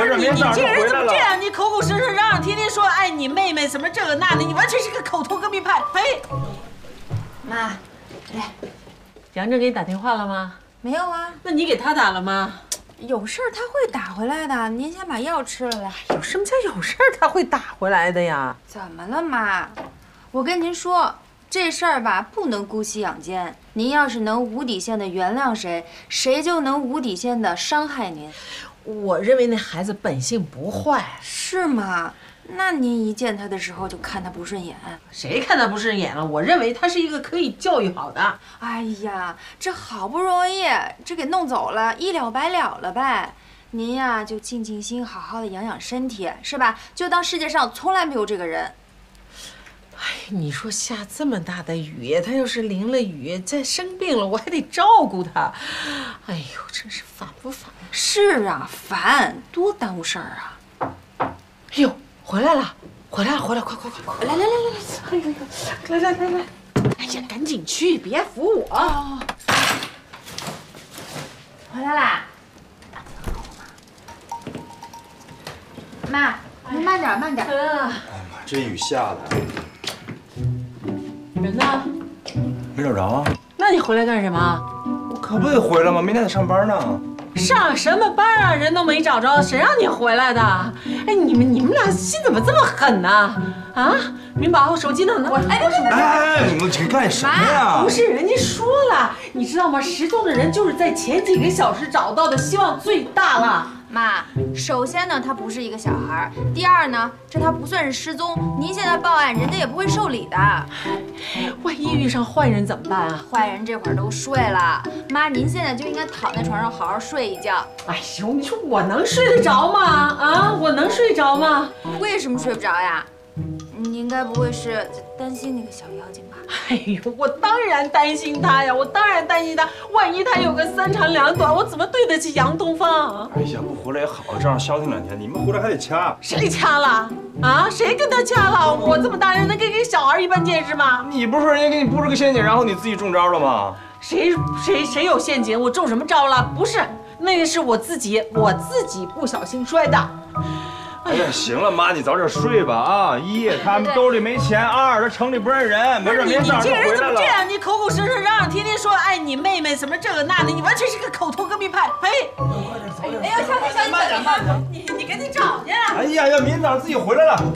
个人没事儿就回来了。你这人怎么这样？你口口声声嚷嚷，天天说爱你妹妹，什么这个那的，你完全是个口头革命派。呸！妈，来，杨正给你打电话了吗？没有啊。那你给他打了吗？有事儿他会打回来的。您先把药吃了来。有什么叫有事儿他会打回来的呀？怎么了，妈？我跟您说。 这事儿吧，不能姑息养奸。您要是能无底线的原谅谁，谁就能无底线的伤害您。我认为那孩子本性不坏，是吗？那您一见他的时候就看他不顺眼？谁看他不顺眼了？我认为他是一个可以教育好的。哎呀，这好不容易这给弄走了，一了百了了呗。您呀，就静静心，好好的养养身体，是吧？就当世界上从来没有这个人。 哎，你说下这么大的雨，他要是淋了雨，再生病了，我还得照顾他。哎呦，真是烦不烦？是啊，烦，多耽误事儿啊！哎呦，回来了，回来了，回来，快快快！来来来来来，哎呦呦，来来来来，哎呀，赶紧去，别扶我。哦、回来啦！妈，您慢点，慢点。哎呀妈，这雨下的。 人呢？没找着啊。那你回来干什么？我可不得回来吗？明天得上班呢。上什么班啊？人都没找着，谁让你回来的？哎，你们俩心怎么这么狠呢？啊，明宝，我手机呢？我哎，你们干什么呀？不是，人家说了，你知道吗？失踪的人就是在前几个小时找到的，希望最大了。 妈，首先呢，他不是一个小孩；第二呢，这他不算是失踪。您现在报案，人家也不会受理的。万一遇上坏人怎么办啊？坏人这会儿都睡了，妈，您现在就应该躺在床上好好睡一觉。哎呦，你说我能睡得着吗？啊，我能睡着吗？为什么睡不着呀？你应该不会是担心那个小妖精吧？哎呦，我当然担心他呀，我当然担心他。万一他有个三长两短，我怎么对得起杨东方啊？哎呀，不回来也好，这样消停两天。你们回来还得掐。谁掐了？啊，谁跟他掐了？我这么大人能跟个小孩一般见识吗？你不是人家给你布置个陷阱，然后你自己中招了吗？谁有陷阱？我中什么招了？不是，那个是我自己不小心摔的。 哎呀，行了，妈，你早点睡吧啊！一，他们兜里没钱；二，他城里不认人。没事，明天早上就回来了。你这人怎么这样？你口口声声嚷嚷，天天说爱你妹妹，什么这个那的，你完全是个口头革命派！呸！哎呀，小姐，慢点，慢点，你赶紧找去！哎呀呀，明天早上自己回来了。